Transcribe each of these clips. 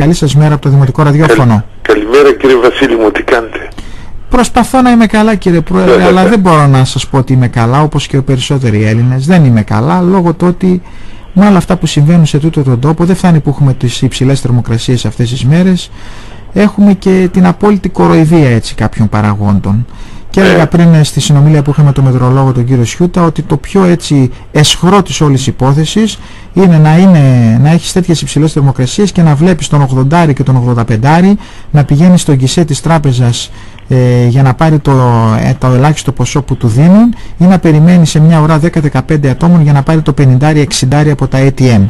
Καλή σας μέρα από το Δημοτικό Ραδιόφωνο. Καλημέρα κύριε Βασίλη μου, τι κάνετε? Προσπαθώ να είμαι καλά κύριε Πρόεδρε, αλλά δεν μπορώ να σας πω ότι είμαι καλά, όπως και οι περισσότεροι Έλληνες. Δεν είμαι καλά λόγω του ότι με όλα αυτά που συμβαίνουν σε τούτο τον τόπο, δεν φτάνει που έχουμε τις υψηλές θερμοκρασίες αυτές τις μέρες, έχουμε και την απόλυτη κοροϊδία έτσι κάποιων παραγόντων. Και έλεγα πριν στη συνομιλία που είχαμε με τον μετρολόγο τον κύριο Σιούτα ότι το πιο έτσι αισχρό της όλης υπόθεσης είναι να έχεις τέτοιες υψηλές θερμοκρασίες και να βλέπεις τον 80 και τον 85 να πηγαίνει στον γκισέ της τράπεζας για να πάρει το ελάχιστο ποσό που του δίνουν ή να περιμένει σε μια ώρα 10-15 ατόμων για να πάρει το 50-60 από τα ATM.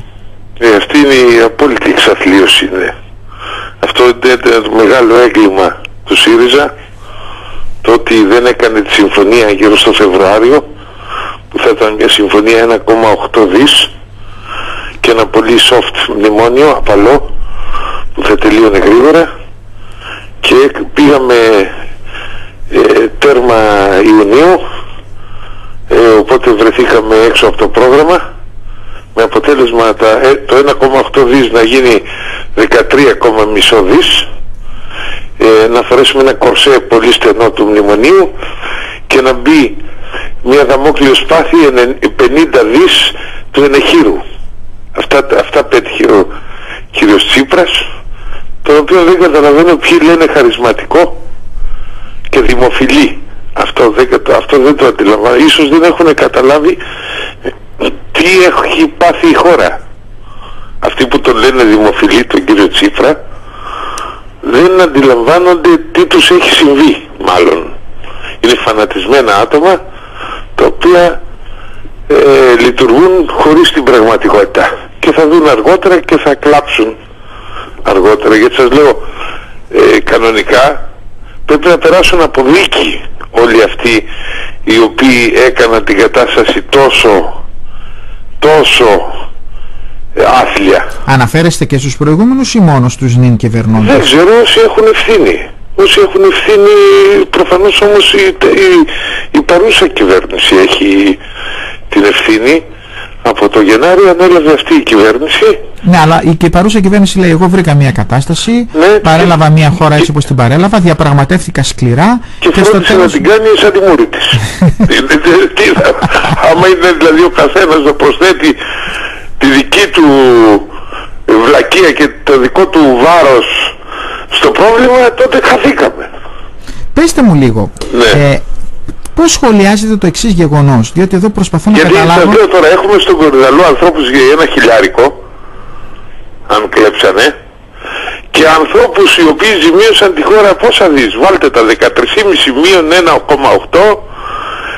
Αυτή είναι η απόλυτη εξαθλίωση. Αυτό είναι το μεγάλο έγκλημα του ΣΥΡΙΖΑ. Το ότι δεν έκανε τη συμφωνία γύρω στο Φεβρουάριο, που θα ήταν μια συμφωνία 1,8 δις και ένα πολύ soft μνημόνιο, απαλό, που θα τελείωνε γρήγορα, και πήγαμε τέρμα Ιουνίου, οπότε βρεθήκαμε έξω από το πρόγραμμα, με αποτέλεσμα το 1,8 δις να γίνει 13,5 δις, να φορέσουμε ένα κορσέ πολύ στενό του μνημονίου και να μπει μια δαμόκλειο σπάθη 50 δις του Ενεχήρου. Αυτά πέτυχε ο κύριος Τσίπρας, τον οποίο δεν καταλαβαίνω ποιοι λένε χαρισματικό και δημοφιλή. Αυτό δεν το αντιλαμβάνω. Ίσως δεν έχουν καταλάβει τι έχει πάθει η χώρα. Αυτοί που τον λένε δημοφιλή τον κύριο Τσίπρα δεν αντιλαμβάνονται τι τους έχει συμβεί, μάλλον. Είναι φανατισμένα άτομα τα οποία λειτουργούν χωρίς την πραγματικότητα και θα δουν αργότερα και θα κλάψουν αργότερα, γιατί σας λέω κανονικά πρέπει να περάσουν από δίκη όλοι αυτοί οι οποίοι έκαναν την κατάσταση τόσο άθλια. Αναφέρεστε και στους προηγούμενους ή μόνο στους νυν κυβερνώντες? Δεν ξέρω, όσοι έχουν ευθύνη. Όσοι έχουν ευθύνη, προφανώς όμως η παρούσα κυβέρνηση έχει την ευθύνη. Από το Γενάρη ανέλαβε αυτή η κυβέρνηση. Ναι, αλλά και η παρούσα κυβέρνηση λέει: εγώ βρήκα μια κατάσταση, ναι, παρέλαβα μια χώρα έτσι όπως την παρέλαβα, διαπραγματεύτηκα σκληρά και στο τέλος να την κάνει σαν τη μούρη της. Άμα είναι δηλαδή ο καθένας να προσθέτει τη δική του βλακεία και το δικό του βάρος στο πρόβλημα, τότε χαθήκαμε. Πέστε μου λίγο, ναι, πώς σχολιάζετε το εξής γεγονός? Διότι εδώ προσπαθώ να καταλάβω. Γιατί λέω τώρα, έχουμε στον Κορυδαλό ανθρώπους για $1.000 αν κλέψανε, και ανθρώπους οι οποίοι ζημίωσαν τη χώρα, πόσα δεις, βάλτε τα 13,5 μείον 1,8,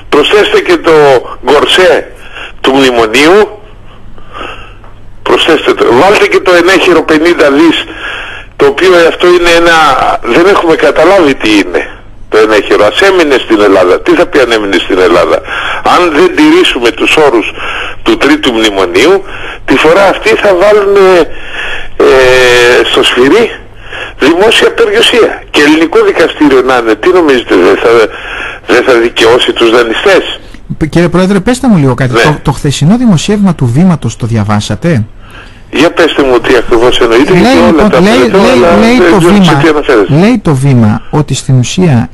προσθέστε και το γκορσέ του μνημονίου, προσθέστε το, βάλτε και το ενέχειρο 50 δις, το οποίο αυτό είναι δεν έχουμε καταλάβει τι είναι το ενέχειρο. Ας έμεινε στην Ελλάδα, τι θα πει αν έμεινε στην Ελλάδα? Αν δεν τηρήσουμε τους όρους του τρίτου μνημονίου, τη φορά αυτή θα βάλουν στο σφυρί δημόσια περιουσία και ελληνικό δικαστήριο να είναι. Τι νομίζετε, δεν θα δικαιώσει τους δανειστές? Κύριε Πρόεδρε, πέστε μου λίγο κάτι. Ναι. Το χθεσινό δημοσίευμα του Βήματος το διαβάσατε? Για πέστε μου τι ακριβώς εννοείται. Λέει το Βήμα ότι στην ουσία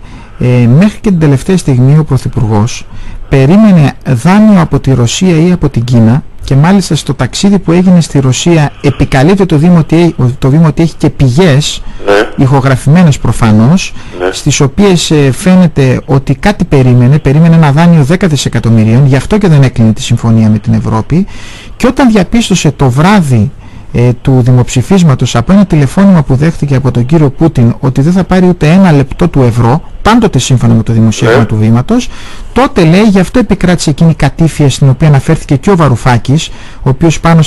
μέχρι και την τελευταία στιγμή ο Πρωθυπουργός περίμενε δάνειο από τη Ρωσία ή από την Κίνα, και μάλιστα στο ταξίδι που έγινε στη Ρωσία επικαλείται το Βήμα ότι έχει και πηγές, ναι, ηχογραφημένες προφανώς, ναι, στις οποίες φαίνεται ότι κάτι περίμενε ένα δάνειο 10 δισεκατομμυρίων, γι' αυτό και δεν έκλεινε τη συμφωνία με την Ευρώπη, και όταν διαπίστωσε το βράδυ του δημοψηφίσματος από ένα τηλεφώνημα που δέχτηκε από τον κύριο Πούτιν ότι δεν θα πάρει ούτε ένα λεπτό του ευρώ, πάντοτε σύμφωνα με το δημοσίευμα του Βήματος, τότε λέει, γι' αυτό επικράτησε εκείνη η κατήφια στην οποία αναφέρθηκε και ο Βαρουφάκης, ο οποίος πάνω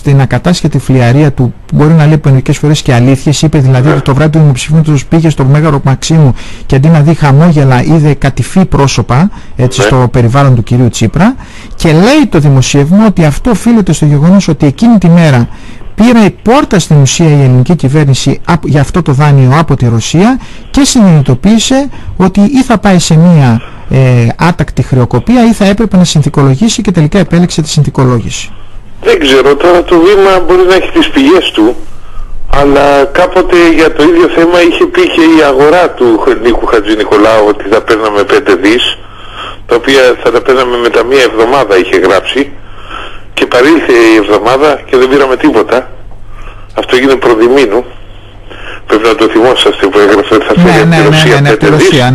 στην ακατάσχετη φλιαρία του, μπορεί να λέει μερικές φορές και αλήθειες, είπε δηλαδή ότι το βράδυ του δημοψηφίσματος πήγε στο Μέγαρο Μαξίμου και αντί να δει χαμόγελα είδε κατηφή πρόσωπα έτσι, στο περιβάλλον του κυρίου Τσίπρα, και λέει το δημοσίευμα ότι αυτό οφείλεται στο γεγονός ότι εκείνη τη μέρα πήρε η πόρτα στην ουσία η ελληνική κυβέρνηση για αυτό το δάνειο από τη Ρωσία και συνειδητοποίησε ότι ή θα πάει σε μία άτακτη χρεοκοπία ή θα έπρεπε να συνθηκολογήσει, και τελικά επέλεξε τη συνθηκολόγηση. Δεν ξέρω τώρα, το Βήμα μπορεί να έχει τις πηγές του, Αλλά κάποτε για το ίδιο θέμα είχε πει και η αγορά του Νίκου Χατζή Νικολάου ότι θα παίρναμε 5 δις, τα οποία θα τα παίρναμε μετά μία εβδομάδα, είχε γράψει, και παρήλθε η εβδομάδα και δεν πήραμε τίποτα. Αυτό έγινε προδημήνου. Πρέπει να το θυμόσαστε που έγραφε ότι θα φέρει από τη Ρωσία.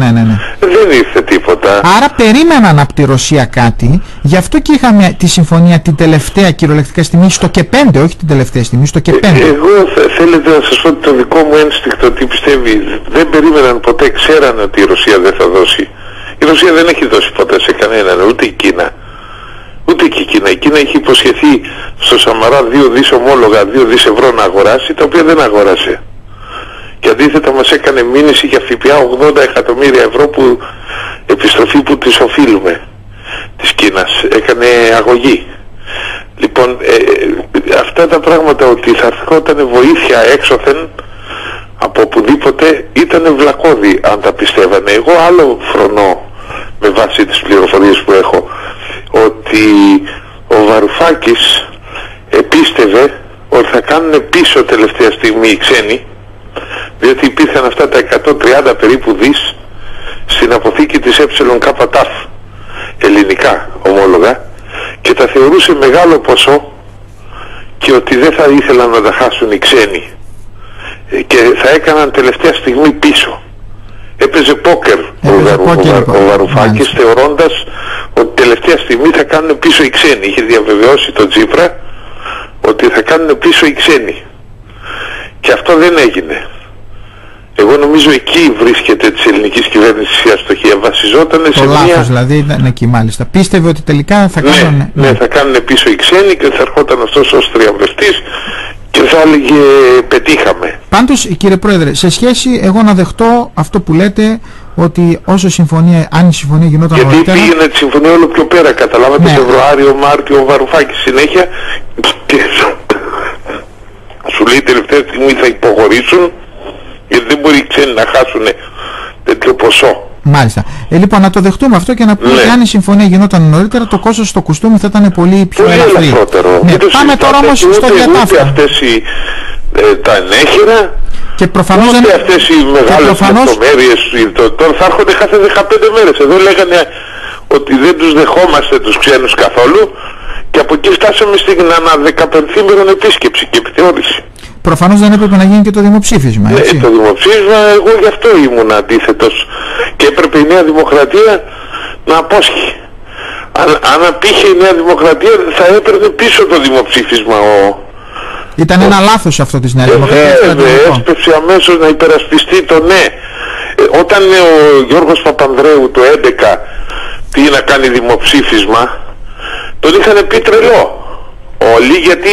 Δεν ήρθε τίποτα. Άρα περίμεναν από τη Ρωσία κάτι, γι' αυτό και είχαμε τη συμφωνία την τελευταία κυριολεκτικά στιγμή, στο ΚΕΠΕ, όχι την τελευταία στιγμή, στο ΚΕΠΕ. Εγώ θέλετε να σας πω το δικό μου ένστικτο τι πιστεύει. Δεν περίμεναν ποτέ, ξέραν ότι η Ρωσία δεν θα δώσει. Η Ρωσία δεν έχει δώσει ποτέ σε κανέναν, ούτε η Κίνα. Ούτε και η Κίνα. Η Κίνα έχει υποσχεθεί στο Σαμαρά 2 δις ομόλογα, 2 δις ευρώ να αγοράσει, τα οποία δεν αγορασε. Και αντίθετα μας έκανε μήνυση για ΦΠΑ 80 εκατομμύρια ευρώ που επιστροφή που τις οφείλουμε της Κίνας. Έκανε αγωγή. Λοιπόν, αυτά τα πράγματα ότι θα έρχονταν βοήθεια έξωθεν από οπουδήποτε ήταν βλακώδη αν τα πιστεύανε. Εγώ άλλο φρονώ με βάση τις πληροφορίες που έχω ότι ο Βαρουφάκης επίστευε ότι θα κάνουν πίσω τελευταία στιγμή οι ξένοι, διότι υπήρχαν αυτά τα 130 περίπου δις στην αποθήκη της ΕΚΤ ελληνικά ομόλογα και τα θεωρούσε μεγάλο ποσό και ότι δεν θα ήθελαν να τα χάσουν οι ξένοι και θα έκαναν τελευταία στιγμή πίσω. Έπαιζε πόκερ ο Βαρουφάκης θεωρώντας ότι τελευταία στιγμή θα κάνουν πίσω οι ξένοι. Είχε διαβεβαιώσει τον Τσίπρα ότι θα κάνουν πίσω οι ξένοι. Και αυτό δεν έγινε. Εγώ νομίζω εκεί βρίσκεται της ελληνικής κυβέρνησης η αστοχία. Βασιζόταν σε λάθος, μια... δηλαδή ήταν εκεί μάλιστα. Πίστευε ότι τελικά θα κάνουν... Ναι, θα κάνουν πίσω οι ξένοι και θα ερχόταν αυτός ως τριαμβευτής και θα έλεγε πετύχαμε. Πάντως κύριε Πρόεδρε, σε σχέση εγώ να δεχτώ αυτό που λέτε ότι όσο συμφωνία, αν η συμφωνία γινόταν γιατί νωρίτερα... Γιατί πήγαινε τη συμφωνία όλο πιο πέρα, καταλάβατε, ναι. Φεβρουάριο, Μάρτιο, ο Βαρουφάκης συνέχεια και... Σου λέει τελευταία στιγμή θα υποχωρήσουν γιατί δεν μπορεί οι ξένοι να χάσουν τέτοιο ποσό. Μάλιστα. Λοιπόν, να το δεχτούμε αυτό και να πούμε ότι αν η συμφωνία γινόταν νωρίτερα, το κόστος στο κουστούμι θα ήταν πολύ πιο ελαφρύ. Ναι. Πάμε τώρα όμως στο διατάφτα. Αυτές οι, τα ενέχειρα και προφανώς ούτε αυτές οι μεγάλες λεπτομέρειες τώρα θα έρχονται κάθε 15 μέρες. Εδώ λέγανε ότι δεν τους δεχόμαστε τους ξένους καθόλου. Και από εκεί φτάσαμε στην αναδεκαπενθήμερον επίσκεψη και επιθεώρηση. Προφανώς δεν έπρεπε να γίνει και το δημοψήφισμα. Έτσι. Ναι, το δημοψήφισμα, εγώ γι' αυτό ήμουν αντίθετος. Και έπρεπε η Νέα Δημοκρατία να απόσχει. Αν απήχε η Νέα Δημοκρατία θα έπαιρνε πίσω το δημοψήφισμα. Ήταν ένα λάθος αυτό της Νέα Δημοκρατίας. Έσπευσε αμέσως να υπερασπιστεί το ναι. Όταν ο Γιώργος Παπανδρέου το 2011 πήγε να κάνει δημοψήφισμα, τον είχαν πει τρελό όλοι, γιατί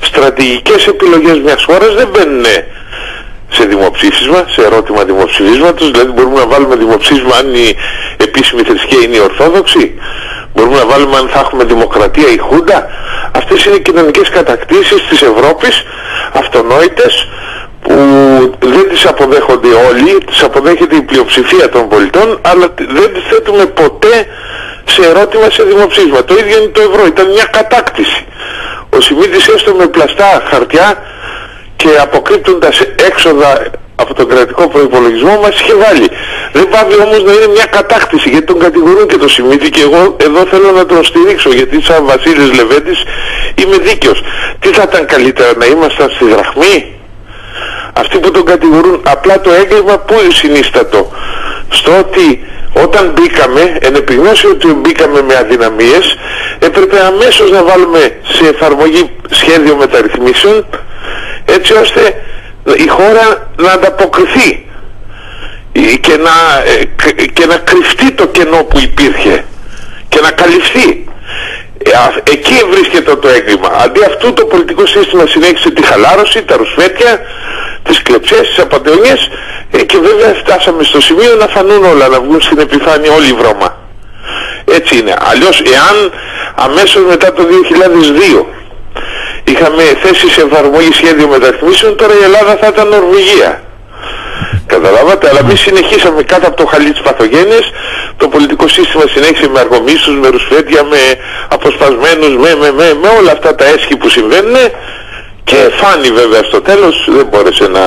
στρατηγικές επιλογές μιας χώρας δεν μπαίνουν σε δημοψήφισμα, σε ερώτημα δημοψηφίσματος. Δηλαδή μπορούμε να βάλουμε δημοψήφισμα αν η επίσημη θρησκεία είναι η Ορθόδοξη, μπορούμε να βάλουμε αν θα έχουμε δημοκρατία ή Χούντα. Αυτές είναι οι κοινωνικές κατακτήσεις της Ευρώπης, αυτονόητες, που δεν τις αποδέχονται όλοι, τις αποδέχεται η πλειοψηφία των πολιτών, αλλά δεν τις θέτουμε ποτέ σε ερώτημα, σε δημοψήφισμα. Το ίδιο είναι το ευρώ, ήταν μια κατάκτηση. Ο Σιμίτης έστω με πλαστά χαρτιά και αποκρύπτοντας έξοδα από τον κρατικό προϋπολογισμό μας είχε βάλει. Δεν πάβει όμως να είναι μια κατάκτηση, γιατί τον κατηγορούν και τον Σιμίτη και εγώ εδώ θέλω να τον στηρίξω, γιατί σαν Βασίλης Λεβέντης είμαι δίκαιος. Τι θα ήταν καλύτερα, να ήμασταν στη δραχμή? Αυτοί που τον κατηγορούν, απλά το έγκλημα πού είναι συνίστατο? Στο ότι όταν μπήκαμε, εν επιγνώση ότι μπήκαμε με αδυναμίες, έπρεπε αμέσως να βάλουμε σε εφαρμογή σχέδιο μεταρρυθμίσεων, έτσι ώστε η χώρα να ανταποκριθεί και να κρυφτεί το κενό που υπήρχε και να καλυφθεί. Εκεί βρίσκεται το έγκλημα. Αντί αυτού το πολιτικό σύστημα συνέχισε τη χαλάρωση, τα ρουσφέτια, τις κλεψές, τις απαντεωνίες και βέβαια φτάσαμε στο σημείο να φανούν όλα, να βγουν στην επιφάνεια όλη η βρώμα. Έτσι είναι. Αλλιώς εάν αμέσως μετά το 2002 είχαμε θέσει σε εφαρμογή σχέδιο μεταρρυθμίσεων, τώρα η Ελλάδα θα ήταν Νορβηγία. Καταλάβατε, αλλά εμείς συνεχίσαμε κάτω από το χαλί της παθογένειας, το πολιτικό σύστημα συνέχισε με αργομίσους, με ρουσφέτια, με αποσπασμένους, με όλα αυτά τα έσχη που συμβαίνουν Και φάνη βέβαια στο τέλος, δεν μπόρεσε να...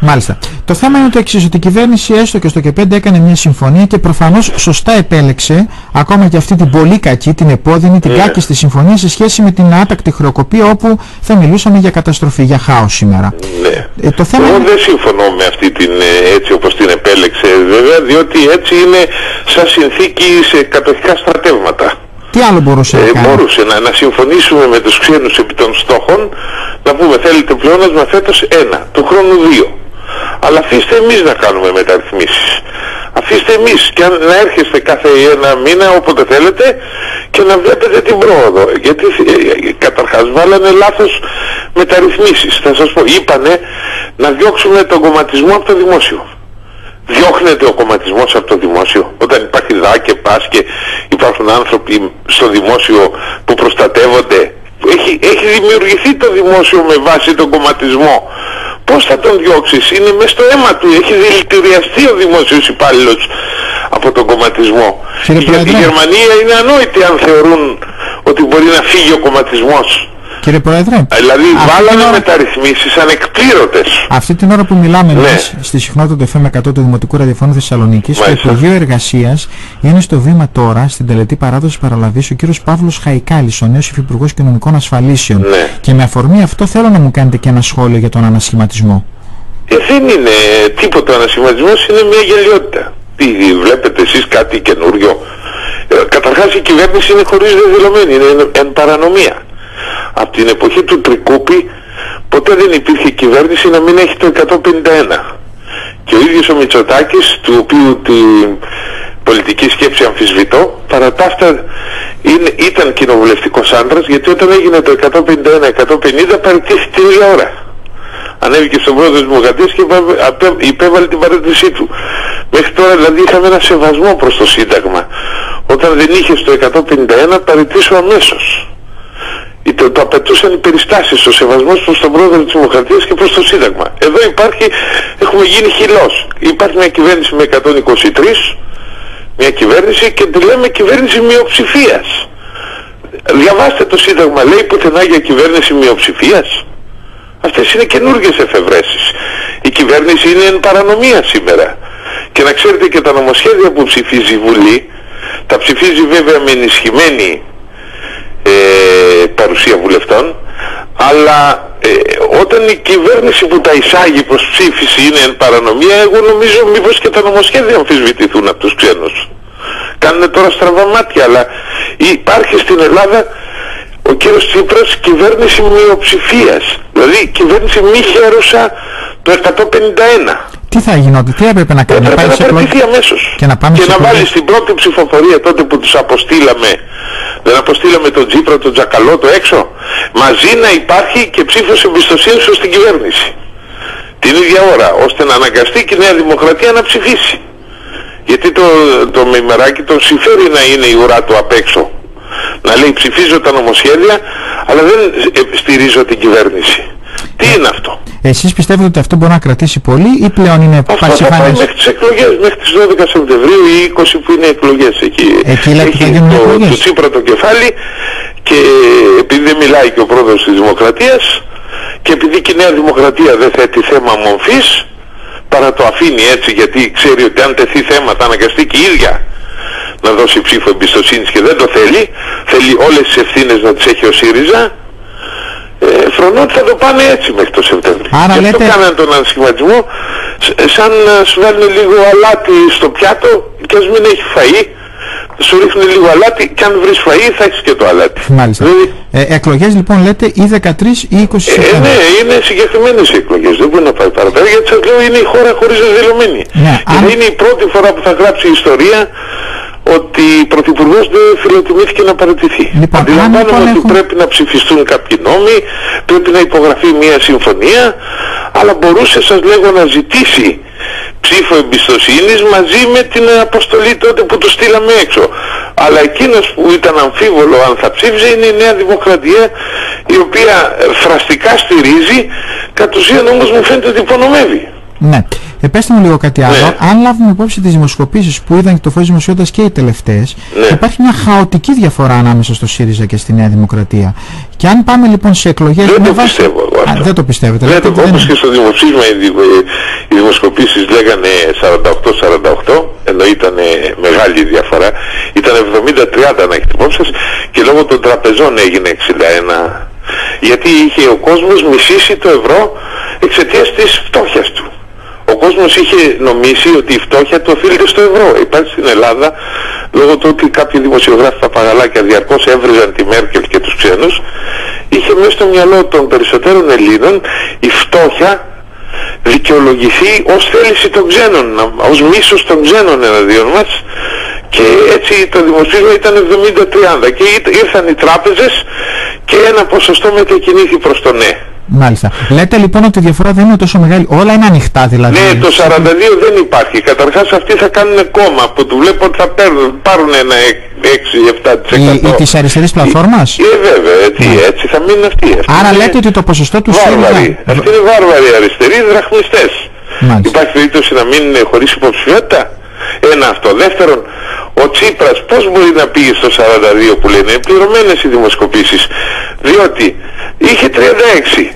Μάλιστα. Το θέμα είναι το εξής, ότι η κυβέρνηση έστω και στο ΚΕΠΕ έκανε μια συμφωνία και προφανώς σωστά επέλεξε ακόμα και αυτή την πολύ κακή, την επώδυνη, την κάκιστη συμφωνία σε σχέση με την άτακτη χρεοκοπία, όπου θα μιλούσαμε για καταστροφή, για χάος σήμερα. Ναι. Το θέμα... Εγώ δεν συμφωνώ με αυτή την έτσι όπως την επέλεξε βέβαια, διότι έτσι είναι σαν συνθήκη σε κατοχικά στρατεύματα. Τι άλλο μπορούσε να κάνει? Μπορούσε να συμφωνήσουμε με τους ξένους επί των στόχων, να πούμε θέλετε πλεόνασμα φέτος 1, του χρόνου 2. Αλλά αφήστε εμείς να κάνουμε μεταρρυθμίσεις. Αφήστε εμείς και να έρχεστε κάθε ένα μήνα όποτε θέλετε και να βλέπετε την πρόοδο. Γιατί καταρχάς βάλανε λάθος μεταρρυθμίσεις. Θα σας πω, είπανε να διώξουμε τον κομματισμό από το δημόσιο. Διώχνεται ο κομματισμός από το δημόσιο? Όταν υπάρχει ΔΑΚΕ, ΠΑΣΚΕ, υπάρχουν άνθρωποι στο δημόσιο που προστατεύονται. Έχει δημιουργηθεί το δημόσιο με βάση τον κομματισμό. Πώς θα τον διώξεις? Είναι μες στο αίμα του. Έχει δηλητηριαστεί ο δημόσιος υπάλληλος από τον κομματισμό. Γιατί η Γερμανία είναι ανόητη αν θεωρούν ότι μπορεί να φύγει ο κομματισμός. Κύριε Πρόεδρε, δηλαδή βάλαμε μεταρρυθμίσεις ανεκπλήρωτες. Αυτή την ώρα που μιλάμε εμείς στη συχνότητα του FM 100 του Δημοτικού Ραδιοφώνου Θεσσαλονίκης, το Υπουργείο Εργασίας είναι στο βήμα τώρα, στην τελετή παράδοση παραλαβής, ο κύριος Παύλος Χαϊκάλης, ο νέος υφυπουργός Κοινωνικών Ασφαλίσεων. Ναι. Και με αφορμή αυτό θέλω να μου κάνετε και ένα σχόλιο για τον ανασχηματισμό. Δεν είναι τίποτα ο ανασχηματισμός, είναι μια γελιότητα. Τι βλέπετε εσείς κάτι καινούριο? Καταρχάς η κυβέρνηση είναι χωρίς δεδηλωμένη, είναι εν παρανομία. Από την εποχή του Τρικούπη ποτέ δεν υπήρχε κυβέρνηση να μην έχει το 151. Και ο ίδιος ο Μητσοτάκης, του οποίου την πολιτική σκέψη αμφισβητώ, παρά τα αυτά ήταν κοινοβουλευτικός άντρας, γιατί όταν έγινε το 151-150 παραιτήθηκε την ίδια ώρα. Ανέβηκε στον πρόεδρο της Δημοκρατίας και υπέβαλε την παρέτησή του. Μέχρι τώρα δηλαδή είχαμε ένα σεβασμό προς το Σύνταγμα. Όταν δεν είχε το 151 παραιτήσω αμέσως. Το απαιτούσαν οι περιστάσεις, ο σεβασμός προς τον πρόεδρο της Δημοκρατίας και προς το Σύνταγμα. Εδώ υπάρχει, έχουμε γίνει χυλός. Υπάρχει μια κυβέρνηση με 123, μια κυβέρνηση και τη λέμε κυβέρνηση μειοψηφίας. Διαβάστε το Σύνταγμα, λέει πουθενά για κυβέρνηση μειοψηφίας. Αυτές είναι καινούργιες εφευρέσεις. Η κυβέρνηση είναι εν παρανομία σήμερα. Και να ξέρετε και τα νομοσχέδια που ψηφίζει η Βουλή, τα ψηφίζει βέβαια με ενισχυμένη παρουσία βουλευτών, αλλά όταν η κυβέρνηση που τα εισάγει προς ψήφιση είναι εν παρανομία, εγώ νομίζω μήπως και τα νομοσχέδια αμφισβητηθούν από τους ξένους. Κάνουν τώρα στραβά μάτια, αλλά υπάρχει στην Ελλάδα ο κύριος Τσίπρας κυβέρνηση μειοψηφίας, δηλαδή κυβέρνηση μη χαίρουσα το 151. Τι θα γινόταν, τι έπρεπε να κάνει? Έπρεπε να παραιτηθεί αμέσως και να βάλει στην πρώτη ψηφοφορία τότε που τους αποστήλαμε. Δεν αποστήλαμε τον Τσίπρα, τον Τζακαλώτο έξω. Μαζί να υπάρχει και ψήφος εμπιστοσύνης ως την κυβέρνηση. Την ίδια ώρα, ώστε να αναγκαστεί και η Νέα Δημοκρατία να ψηφίσει. Γιατί το μημεράκι τον συμφέρει να είναι η ουρά του απ' έξω. Να λέει ψηφίζω τα νομοσχέδια, αλλά δεν στηρίζω την κυβέρνηση. Τι είναι αυτό? Εσείς πιστεύετε ότι αυτό μπορεί να κρατήσει πολύ ή πλέον είναι πασιφανές? Μέχρι τις εκλογές, μέχρι τις 12 Σεπτεμβρίου ή 20 που είναι εκλογές εκεί. Εκεί λέτε θα γίνουν εκλογές. Το Τσίπρα το κεφάλι και επειδή δεν μιλάει και ο πρόεδρος της Δημοκρατίας και επειδή και η Νέα Δημοκρατία δεν θέτει θέμα μομφής, παρά το αφήνει έτσι γιατί ξέρει ότι αν τεθεί θέμα θα αναγκαστεί και η ίδια να δώσει ψήφο εμπιστοσύνης και δεν το θέλει. Θέλει όλες τις ευθύνες να τις έχει ο ΣΥΡΙΖΑ. Φρονώ ότι θα το πάνε έτσι μέχρι το Σεπτέμβριο. Άρα και λέτε... αυτό κάνανε τον ανασχηματισμό σαν να σου βάλουν λίγο αλάτι στο πιάτο και ας μην έχει φαΐ, σου ρίχνουν λίγο αλάτι και αν βρεις φαΐ θα έχεις και το αλάτι. Μάλιστα. Δηλαδή... εκλογές λοιπόν λέτε ή 13 ή 20 Σεπτεμβρίου? Ναι, είναι συγκεκριμένες οι εκλογές, δεν μπορεί να πάει παραπέρα γιατί σας λέω είναι η χώρα χωρίς δεδηλωμένη. Ναι, άρα... είναι η πρώτη φορά που θα γράψει η ιστορία ότι η Πρωθυπουργός δεν φιλοτιμήθηκε να παραιτηθεί. Λοιπόν, αντιλαμβάνομαι ότι πρέπει να ψηφιστούν κάποιοι νόμοι, πρέπει να υπογραφεί μια συμφωνία, αλλά μπορούσε, σας λέγω, να ζητήσει ψήφο εμπιστοσύνης μαζί με την αποστολή τότε που το στείλαμε έξω. Αλλά εκείνος που ήταν αμφίβολο αν θα ψήφιζε είναι η Νέα Δημοκρατία, η οποία φραστικά στηρίζει, κατ' ουσίαν όμως μου φαίνεται ότι υπονομεύει. Ναι. Πέστε μου λίγο κάτι άλλο. Ναι. Αν λάβουμε υπόψη τις δημοσκοπήσεις που είδαν και το φως δημοσιότητας και οι τελευταίες, ναι, υπάρχει μια χαοτική διαφορά ανάμεσα στο ΣΥΡΙΖΑ και στη Νέα Δημοκρατία. Και αν πάμε λοιπόν σε εκλογές. Δεν το πιστεύω εγώ αυτό. Δεν το πιστεύετε. Ναι, λέτε, όπως και στο δημοψήφισμα οι δημοσκοπήσεις λέγανε 48-48, ενώ ήταν μεγάλη διαφορά. Ήταν 70-30 να έχετε υπόψη σας, και λόγω των τραπεζών έγινε 61. Γιατί είχε ο κόσμος μισήσει το ευρώ εξαιτίας της φτώχειας του. Ο κόσμος είχε νομίσει ότι η φτώχεια του οφείλεται στο ευρώ. Υπάρχει στην Ελλάδα, λόγω του ότι κάποιοι δημοσιογράφοι τα παγαλάκια διαρκώς έβριζαν τη Μέρκελ και τους ξένους, είχε μέσα στο μυαλό των περισσότερων Ελλήνων η φτώχεια δικαιολογηθεί ως θέληση των ξένων, ως μίσος των ξένων εναντίον μας, και έτσι το δημοψήφισμα ήταν 70-30 και ήρθαν οι τράπεζες και ένα ποσοστό μετακινήθη προς το ναι. Μάλιστα. Λέτε λοιπόν ότι η διαφορά δεν είναι τόσο μεγάλη. Όλα είναι ανοιχτά δηλαδή. Ναι, το 42 δεν υπάρχει. Καταρχάς αυτοί θα κάνουν κόμμα που του βλέπω ότι θα πάρουν ένα 6-7%. Της αριστερής πλατφόρμας. Βέβαια, έτσι θα μείνουν αυτοί. Άρα λέτε ότι το ποσοστό του ΣΥΡΙΖΑ. Αυτοί είναι βάρβαροι αριστεροί, δραχμιστές. Υπάρχει περίπτωση να μείνουν χωρίς υποψηφιότητα? Ένα αυτό. Δεύτερον, ο Τσίπρας πώς μπορεί να πήγε στο 42 που λένε? Είναι πληρωμένες οι δημοσκοπήσεις, διότι είχε 36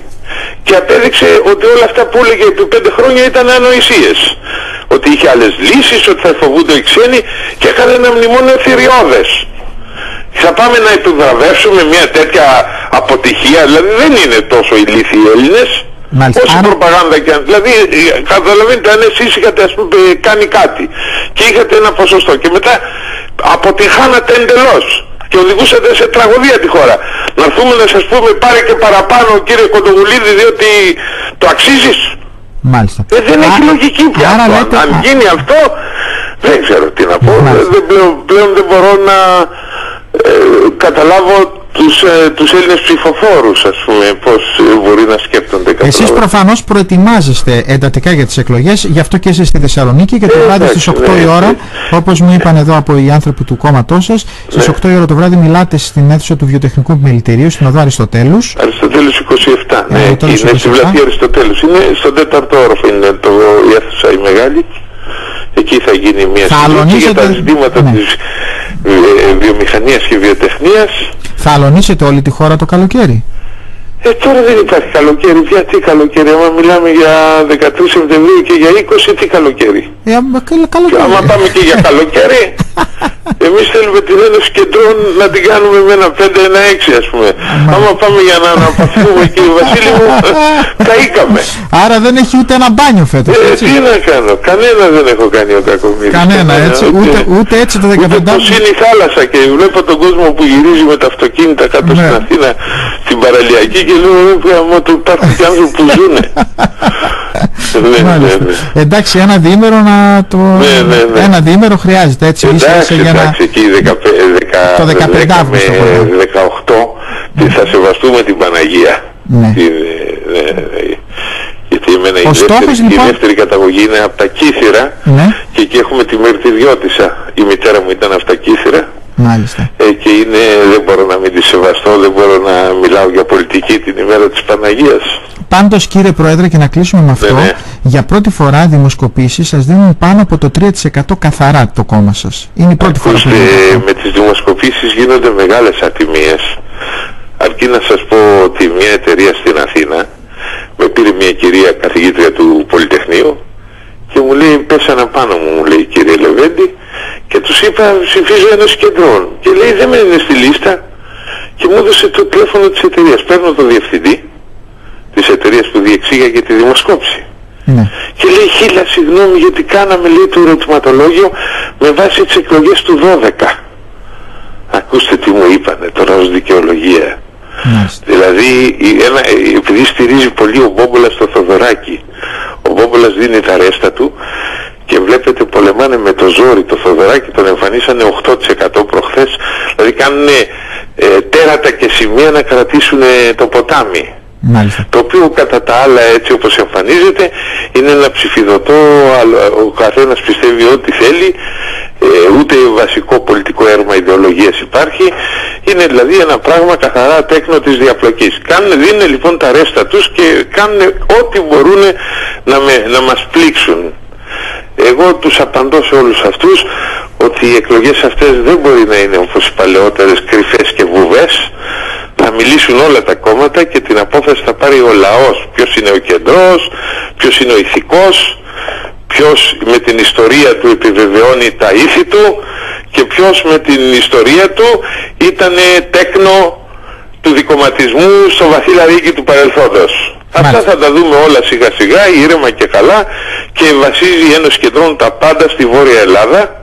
και απέδειξε ότι όλα αυτά που έλεγε επί 5 χρόνια ήταν ανοησίες, ότι είχε άλλες λύσεις, ότι θα φοβούνται οι ξένοι, και έκανε ένα μνημόνιο θηριώδες. Θα πάμε να επιβραβεύσουμε μια τέτοια αποτυχία? Δηλαδή δεν είναι τόσο ηλίθιοι οι Έλληνες. Μάλιστα. Όση προπαγάνδα και αν, δηλαδή καταλαβαίνετε, αν εσείς είχατε ας πούμε κάνει κάτι και είχατε ένα ποσοστό και μετά αποτυχάνατε εντελώς και οδηγούσατε σε τραγωδία τη χώρα, να έρθουμε να σας πούμε πάρε και παραπάνω κύριε Κοντοβουλίδη διότι το αξίζεις? Μάλιστα. Δεν έχει λογική πια αυτό. Λέτε, αν γίνει αυτό δεν ξέρω τι να πω. Πλέον δεν μπορώ να καταλάβω τους Έλληνες ψηφοφόρους, ας πούμε, πώς μπορεί να σκέπτονται. Εσείς προφανώς προετοιμάζεστε εντατικά για τις εκλογές, γι' αυτό και είστε στη Θεσσαλονίκη και το βράδυ στις 8 η ώρα, όπως μου είπαν εδώ από οι άνθρωποι του κόμματός σας, στις 8 η ώρα το βράδυ μιλάτε στην αίθουσα του Βιοτεχνικού Επιμελητηρίου, στην οδό Αριστοτέλους. Αριστοτέλους 27, ναι, είναι στη Βλατεία Αριστοτέλους, είναι στον 4ο όροφο, είναι η αίθουσα η μεγάλη. Εκεί θα γίνει μια συζήτηση για τα ζητήματα της βιομηχανίας και βιοτεχνίας. Θα αλωνίσετε όλη τη χώρα το καλοκαίρι. Τώρα δεν υπάρχει καλοκαίρι. Πια τι καλοκαίρι? Άμα μιλάμε για 13 Σεπτεμβρίου και για 20, τι καλοκαίρι? Καλοκαίρι. Άμα πάμε και για καλοκαίρι, εμείς θέλουμε την Ένωση Κεντρών να την κάνουμε με ένα 5-6 ας πούμε. Άμα πάμε για να αναπαυθούμε κύριε Βασίλη μου, καήκαμε. Άρα δεν έχει ούτε ένα μπάνιο φέτος. Τι να κάνω, κανένα δεν έχω κάνει ο κακομοίρης. Κανένα έτσι, ούτε έτσι το 15. Ούτε πως είναι η θάλασσα και βλέπω τον κόσμο που γυρίζει με τα αυτοκίνητα κάτω στην Αθήνα, την παραλιακή, και λέω πράγμα του υπάρχουν και άνθρωποι που ζουνε. Εντάξει, ένα διήμερο να το... Ένα διήμερο χρειάζεται έτσι. Εντάξει, εκεί 15 με 18 θα σεβαστούμε την Παναγία. Γιατί η δεύτερη καταγωγή είναι από τα Κύθηρα και εκεί έχουμε τη Μερτιδιώτισσα. Η μητέρα μου ήταν από τα Κύθηρα. Μάλιστα. Και δεν μπορώ να μην τη σεβαστώ, δεν μπορώ να μιλάω για πολιτική την ημέρα της Παναγίας. Πάντως κύριε Πρόεδρε, και να κλείσουμε με αυτό, για πρώτη φορά δημοσκοπήσεις σας δίνουν πάνω από το 3% καθαρά το κόμμα σας. Είναι η πρώτη φορά. Με τις δημοσκοπήσεις γίνονται μεγάλες ατιμίες. Αρκεί να σας πω ότι μια εταιρεία στην Αθήνα με πήρε μια κυρία καθηγήτρια του Πολυτεχνείου και μου λέει πέσανε πάνω μου, μου λέει κύριε Λεβέντη, και τους είπα ψηφίζω Ένωση Κεντρών, και λέει δεν με είναι στη λίστα, και μου έδωσε το τηλέφωνο της εταιρείας. Παίρνω το διευθυντή της εταιρείας που διεξήγαγε τη δημοσκόπηση και λέει χίλια συγγνώμη γιατί κάναμε λέει το ερωτηματολόγιο με βάση τις εκλογές του 12. Ακούστε τι μου είπανε τώρα ως δικαιολογία. Δηλαδή επειδή στηρίζει πολύ ο Μπόμπολας στο Θοδωράκη, ο Μπόμπολας δίνει τα ρέστα του και βλέπετε πολεμάνε με το ζόρι το Θοδωράκη, τον εμφανίσανε 8% προχθές, δηλαδή κάνουν τέρατα και σημεία να κρατήσουν το ποτάμι. Μάλιστα. Το οποίο κατά τα άλλα έτσι όπως εμφανίζεται είναι ένα ψηφιδωτό, ο καθένας πιστεύει ό,τι θέλει, ούτε βασικό πολιτικό έρμα ιδεολογίας υπάρχει, είναι δηλαδή ένα πράγμα καθαρά τέκνο της διαπλοκής. Δίνουν λοιπόν τα ρέστα τους και κάνουν ό,τι μπορούν να μας πλήξουν. Εγώ τους απαντώ σε όλους αυτούς ότι οι εκλογές αυτές δεν μπορεί να είναι όπως οι παλαιότερες κρυφές και βουβές. Θα μιλήσουν όλα τα κόμματα και την απόφαση θα πάρει ο λαός. Ποιος είναι ο κεντρός, ποιος είναι ο ηθικός, ποιος με την ιστορία του επιβεβαιώνει τα ήθη του και ποιος με την ιστορία του ήταν τέκνο του δικομματισμού στο βαθύ λαρύγγι του παρελθόντος. Αυτά θα τα δούμε όλα σιγά σιγά, ήρεμα και καλά, και βασίζει η Ένωση Κεντρών τα πάντα στη Βόρεια Ελλάδα,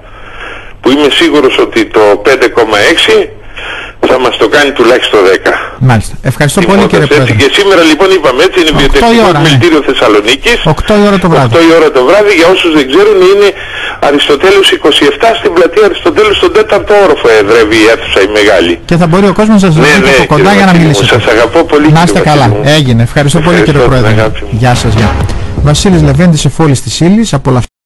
που είμαι σίγουρος ότι το 5,6 θα μας το κάνει τουλάχιστον 10. Μάλιστα. Ευχαριστώ πολύ, κύριε Πρόεδρε. Και σήμερα λοιπόν είπαμε, έτσι είναι Βιοτεχνικό Επιμελητήριο Θεσσαλονίκης, 8 η ώρα το βράδυ, για όσους δεν ξέρουν είναι Αριστοτέλους 27, στην πλατεία Αριστοτέλους, στον 4ο όροφο εδρεύει η αίθουσα η μεγάλη. Και θα μπορεί ο κόσμος να σας δει από κοντά για να μιλήσει. Σας αγαπώ πολύ. Να είστε καλά. Έγινε. Ευχαριστώ πολύ, κύριε Πρόεδρε. Γεια σας. Βασίλης Λεβέντης, εφ' όλης της ύλης, απολαυστή.